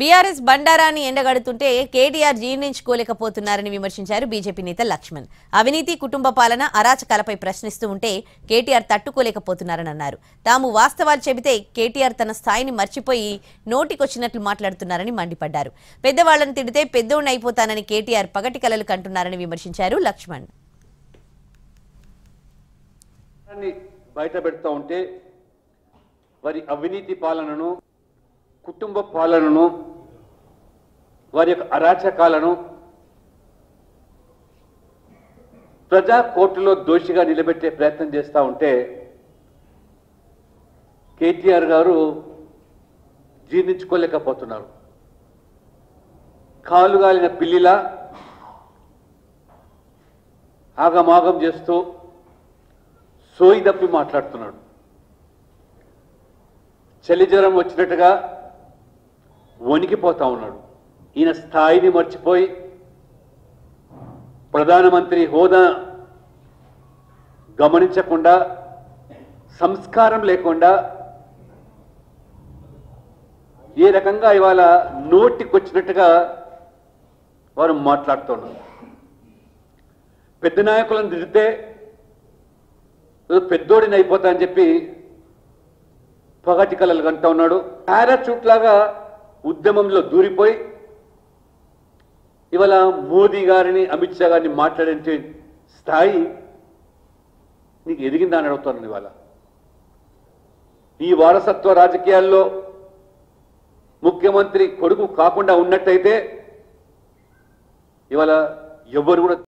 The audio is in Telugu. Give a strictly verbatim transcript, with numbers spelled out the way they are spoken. B R S బండారాని ఎండగడుతుంటే K T R జీర్ణించుకోలేకపోతున్నారని విమర్శించారు B J P నేత లక్ష్మణ్. అవినీతి కుటుంబ పాలన అరాచకాలపై ప్రశ్నిస్తూ ఉంటే K T R తట్టుకోలేకపోతున్నారని అన్నారు. తాము వాస్తవాలు చెబితే K T R తన స్థాయిని మర్చిపోయి నోటికొచ్చినట్లు మాట్లాడుతున్నారని మండిపడ్డారు. పెద్దవాళ్ళని తిడితే పెద్దోణ్ణి అయిపోతానని K T R పగటి కలలు కంటున్నారని విమర్శించారు లక్ష్మణ్. వారి అవినీతి పాలనను కుటుంబ పాలనను వారి యొక్క అరాచకాలను ప్రజా కోర్టులో దోషిగా నిలబెట్టే ప్రయత్నం చేస్తూ ఉంటే K T R గారు జీర్ణించుకోలేకపోతున్నారు. కాలుగాలిన పిల్లిలా ఆగమాగం చేస్తూ సోయి తప్పి మాట్లాడుతున్నాడు. చలిజ్వరం వచ్చినట్టుగా వణికిపోతా ఉన్నాడు. ఈయన స్థాయిని మర్చిపోయి ప్రధానమంత్రి హోదా గమనించకుండా సంస్కారం లేకుండా ఏ రకంగా ఇవాళ నోటికొచ్చినట్టుగా వారు మాట్లాడుతున్నారు. పెద్ద నాయకులను దిడితే పెద్దోడిని అయిపోతా అని చెప్పి పగటి కలలు కంటా ఉన్నాడు. పారాచూట్ లాగా ఉద్యమంలో దూరిపోయి ఇవాళ మోదీ గారిని అమిత్ షా గారిని మాట్లాడే స్థాయి నీకు ఎదిగిందా అని అడుగుతాను. ఇవాళ ఈ వారసత్వ రాజకీయాల్లో ముఖ్యమంత్రి కొడుకు కాకుండా ఉన్నట్టయితే ఇవాళ ఎవరు కూడా